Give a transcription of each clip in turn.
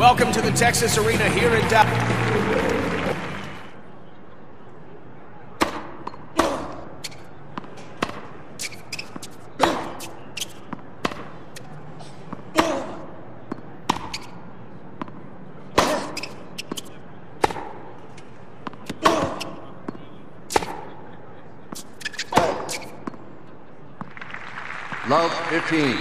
Welcome to the Texas Arena here in Dallas. Love 15.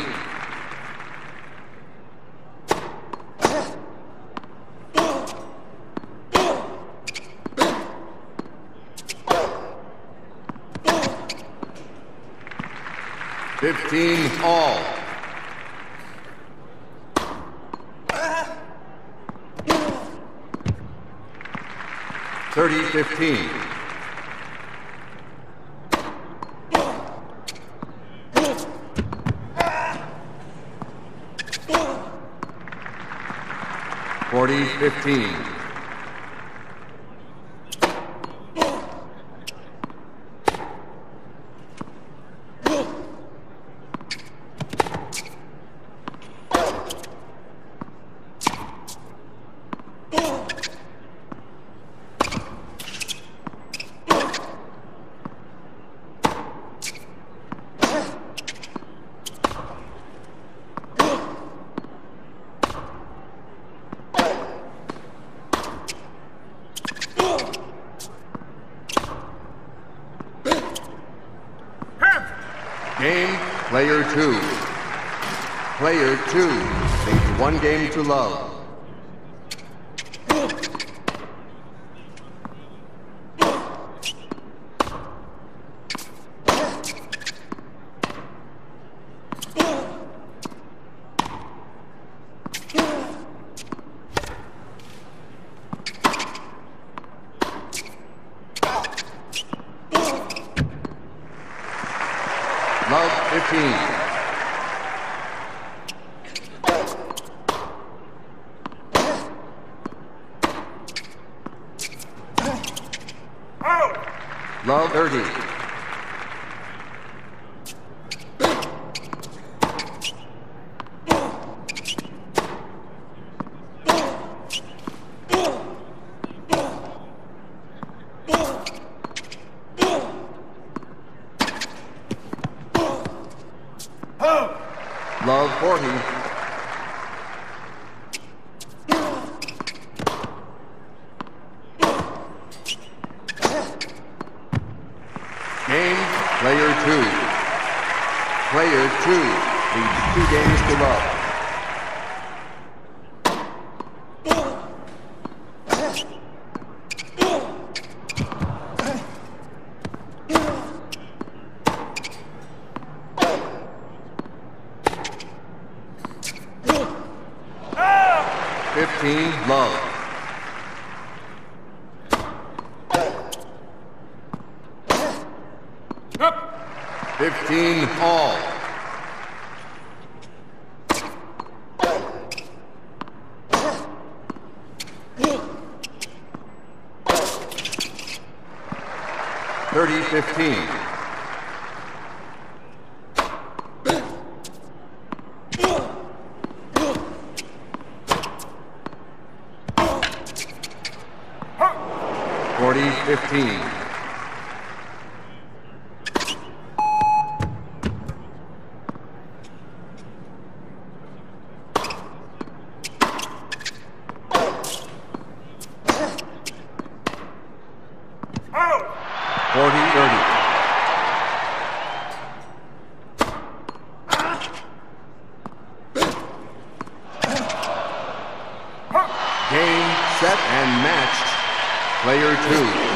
All. 30-15. 40-15. 2. Player 2 leads 1 game to love. 2 leads 2 games to love. 15 love. 15 all. 15. 40-15. 2